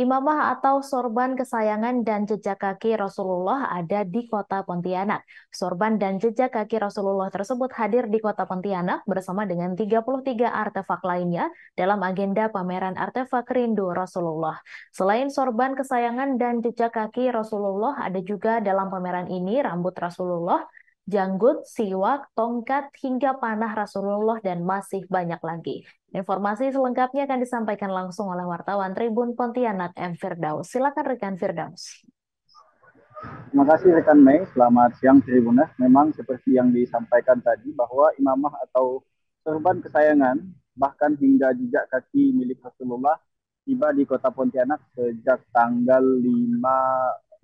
Imamah atau sorban kesayangan dan jejak kaki Rasulullah ada di kota Pontianak. Sorban dan jejak kaki Rasulullah tersebut hadir di kota Pontianak bersama dengan 33 artefak lainnya dalam agenda Pameran Artefak Rindu Rasulullah. Selain sorban kesayangan dan jejak kaki Rasulullah, ada juga dalam pameran ini rambut Rasulullah, janggut, siwak, tongkat, hingga panah Rasulullah, dan masih banyak lagi. Informasi selengkapnya akan disampaikan langsung oleh wartawan Tribun Pontianak M. Firdaus. Silakan rekan Firdaus. Terima kasih rekan Mei. Selamat siang Tribunnews. Memang seperti yang disampaikan tadi bahwa imamah atau sorban kesayangan bahkan hingga jejak kaki milik Rasulullah tiba di kota Pontianak sejak tanggal 5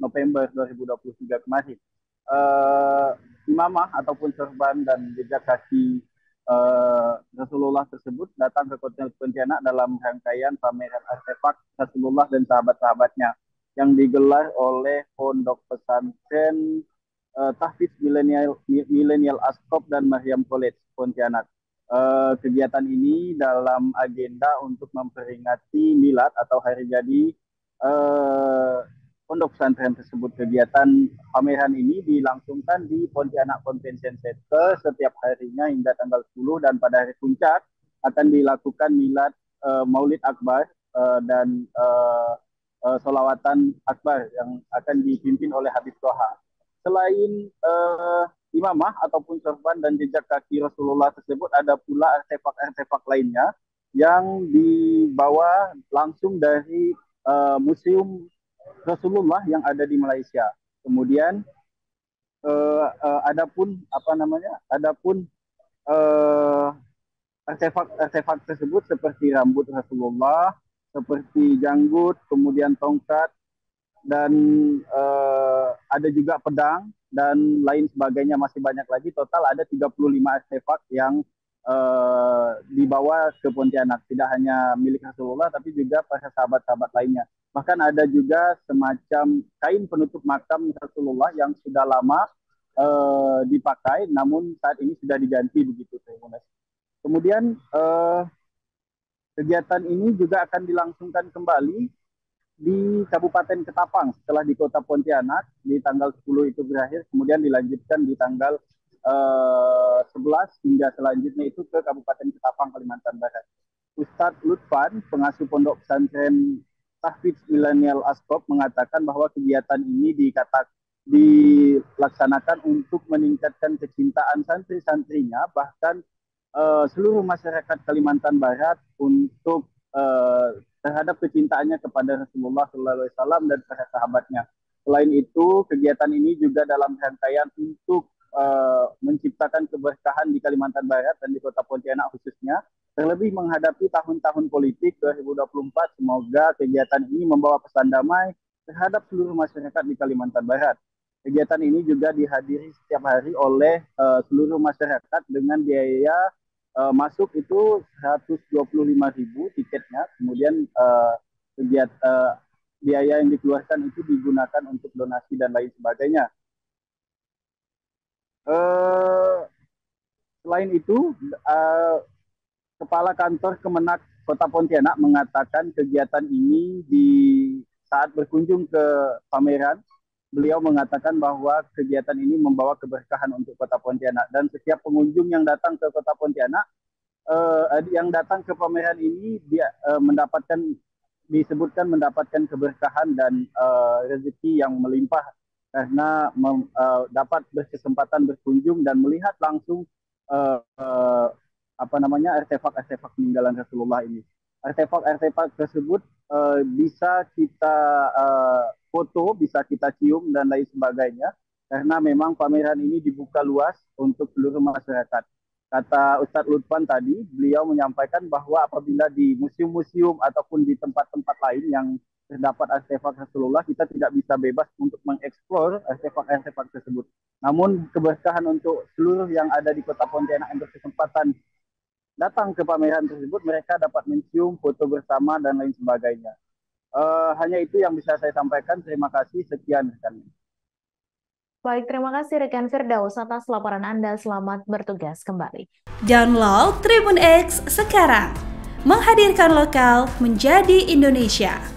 November 2023 kemarin. Imamah ataupun sorban dan jejak kaki Rasulullah tersebut datang ke kota Pontianak dalam rangkaian pameran artefak Rasulullah dan sahabat-sahabatnya yang digelar oleh Pondok Pesantren Tahfidz Milenial Askop dan Mariam College Pontianak. Kegiatan ini dalam agenda untuk memperingati milad atau hari jadi Pondok Pesantren tersebut. Kegiatan pameran ini dilangsungkan di Pontianak Convention Center setiap harinya hingga tanggal 10, dan pada hari puncak akan dilakukan milad Maulid Akbar dan solawatan Akbar yang akan dipimpin oleh Habib Toha. Selain imamah ataupun sorban dan jejak kaki Rasulullah tersebut, ada pula artefak-artefak lainnya yang dibawa langsung dari Museum Rasulullah yang ada di Malaysia. Kemudian adapun artefak-artefak tersebut seperti rambut Rasulullah, seperti janggut, kemudian tongkat, dan ada juga pedang dan lain sebagainya, masih banyak lagi. Total ada 35 artefak yang dibawa ke Pontianak, tidak hanya milik Rasulullah tapi juga para sahabat-sahabat lainnya. Bahkan ada juga semacam kain penutup makam Rasulullah yang sudah lama dipakai, namun saat ini sudah diganti begitu. Kemudian kegiatan ini juga akan dilangsungkan kembali di Kabupaten Ketapang setelah di kota Pontianak di tanggal 10 itu berakhir, kemudian dilanjutkan di tanggal 11 hingga selanjutnya itu ke Kabupaten Ketapang, Kalimantan Barat. Ustadz Lutfan, pengasuh Pondok Pesantren Tahfidz Milenial Askop, mengatakan bahwa kegiatan ini dilaksanakan untuk meningkatkan kecintaan santri-santrinya, bahkan seluruh masyarakat Kalimantan Barat, untuk terhadap kecintaannya kepada Rasulullah SAW dan para sahabatnya. Selain itu, kegiatan ini juga dalam rangkaian untuk menciptakan keberkahan di Kalimantan Barat dan di kota Pontianak khususnya, terlebih menghadapi tahun-tahun politik 2024, semoga kegiatan ini membawa pesan damai terhadap seluruh masyarakat di Kalimantan Barat. Kegiatan ini juga dihadiri setiap hari oleh seluruh masyarakat dengan biaya masuk itu 125.000 tiketnya. Kemudian biaya yang dikeluarkan itu digunakan untuk donasi dan lain sebagainya. Selain itu, Kepala Kantor Kemenag Kota Pontianak mengatakan kegiatan ini di saat berkunjung ke pameran, beliau mengatakan bahwa kegiatan ini membawa keberkahan untuk Kota Pontianak, dan setiap pengunjung yang datang ke Kota Pontianak yang datang ke pameran ini dia mendapatkan keberkahan dan rezeki yang melimpah karena dapat berkesempatan berkunjung dan melihat langsung artefak-artefak peninggalan Rasulullah ini. Artefak-artefak tersebut bisa kita foto, bisa kita cium dan lain sebagainya, karena memang pameran ini dibuka luas untuk seluruh masyarakat. Kata Ustadz Lutfan tadi, beliau menyampaikan bahwa apabila di museum-museum ataupun di tempat-tempat lain yang terdapat artefak Rasulullah, kita tidak bisa bebas untuk mengeksplor artefak-artefak tersebut. Namun keberkahan untuk seluruh yang ada di kota Pontianak yang berkesempatan datang ke pameran tersebut, mereka dapat mencium, foto bersama, dan lain sebagainya. Hanya itu yang bisa saya sampaikan. Terima kasih. Sekian rekan. Baik, terima kasih rekan Firdaus atas laporan Anda. Selamat bertugas kembali. Download TribunX sekarang. Menghadirkan lokal menjadi Indonesia.